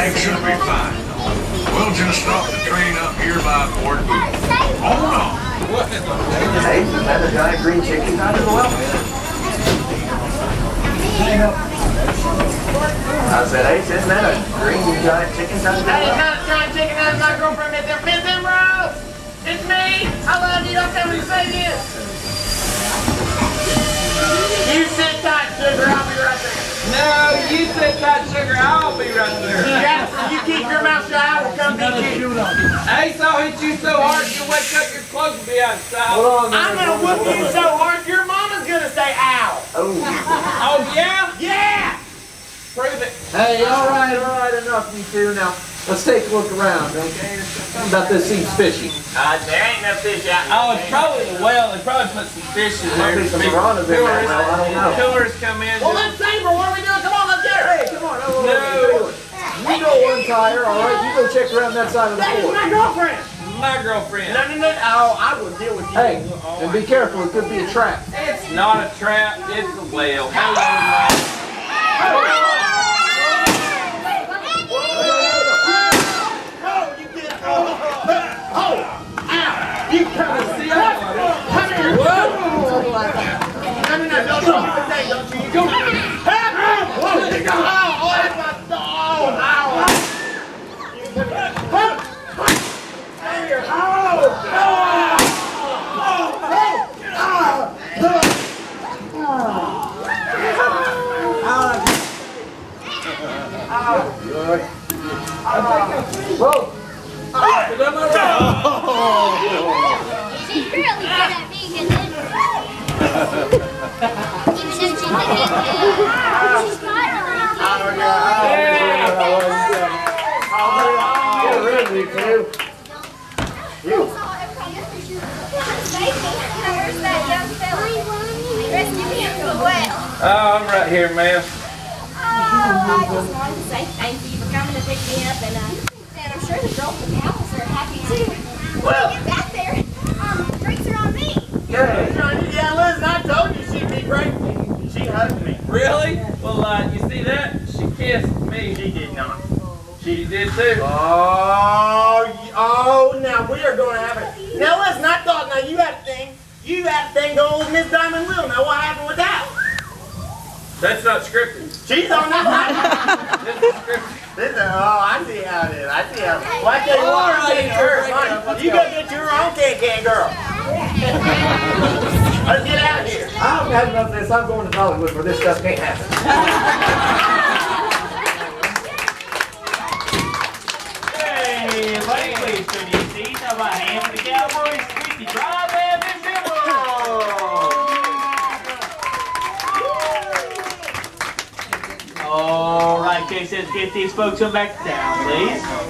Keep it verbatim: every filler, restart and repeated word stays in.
Everything should be fine. We'll just stop the train up here by Fort Booth. Hold on. Hey, another giant green chicken out of the well. I said, Ace, isn't that a green giant chicken out of the well? Hey, it's not a giant chicken. That's my girlfriend. It's there, Miss Emerald. It's me. I love you. Don't tell me to say this. You sit tight, sugar. I'll be right there. No, you think that sugar, I'll be right there. Yes, you keep your mouth shut, I will come get you. Ace, I'll hit you so hard you'll wake up, your clothes will be outside. Well, I'm going to whoop you so hard, your mama's going to say, ow. Oh. Oh, yeah? Yeah! Prove it. Hey, all right, all right, enough you two. Now, let's take a look around, okay? Something about this seems fishy. Uh, there ain't no fish out here. Oh, it's probably a well. They probably put some fish in there. There's some piranhas in there, I don't know. Tourists come in. Well, let's save her. What are we doing? Come on, let's get her. Hey, come on. No. no. You go one tire, all right? You go check around that side of the board. That is my girlfriend. My girlfriend. No, no, no. Oh, I will deal with you. Hey, oh, and be careful. It could be a trap. It's not a trap. It's a whale. Hello, whale. You come and see us. Come here. No, no, no, don't you today, don't you? Go. Oh, oh. She's really good at being a ninja. Even though she's not a ninja. She's I'm right here, ma'am. Oh, I just wanted to say thank you for coming to pick me up, and uh, and I'm sure the girls from the apples are happy too. Well, when we get back there, um, drinks are on me. Yeah, yeah, Liz, I told you she'd be grateful. She hugged me. Really? Well, uh, you see that? She kissed me. She did not. She did too. Oh, oh! Now we are going to have it. Now Liz, I thought. Now you had a thing. You had a thing going with Miss Diamond Will. Now what happened with that? That's not scripted. She's on that. This is scripted. This is, oh, I see how it is. I see how it is. Well, I tell you what, I'm getting hers. You go get your own can-can girl. Let's get out of here. I've had enough of this. I'm going to Hollywood where this stuff can't happen. Hey, ladies, can you see? How about hand for the Cowboys? Squeaky Drive and Miss Emerald. Alright, Casey, let's get these folks on back down, please.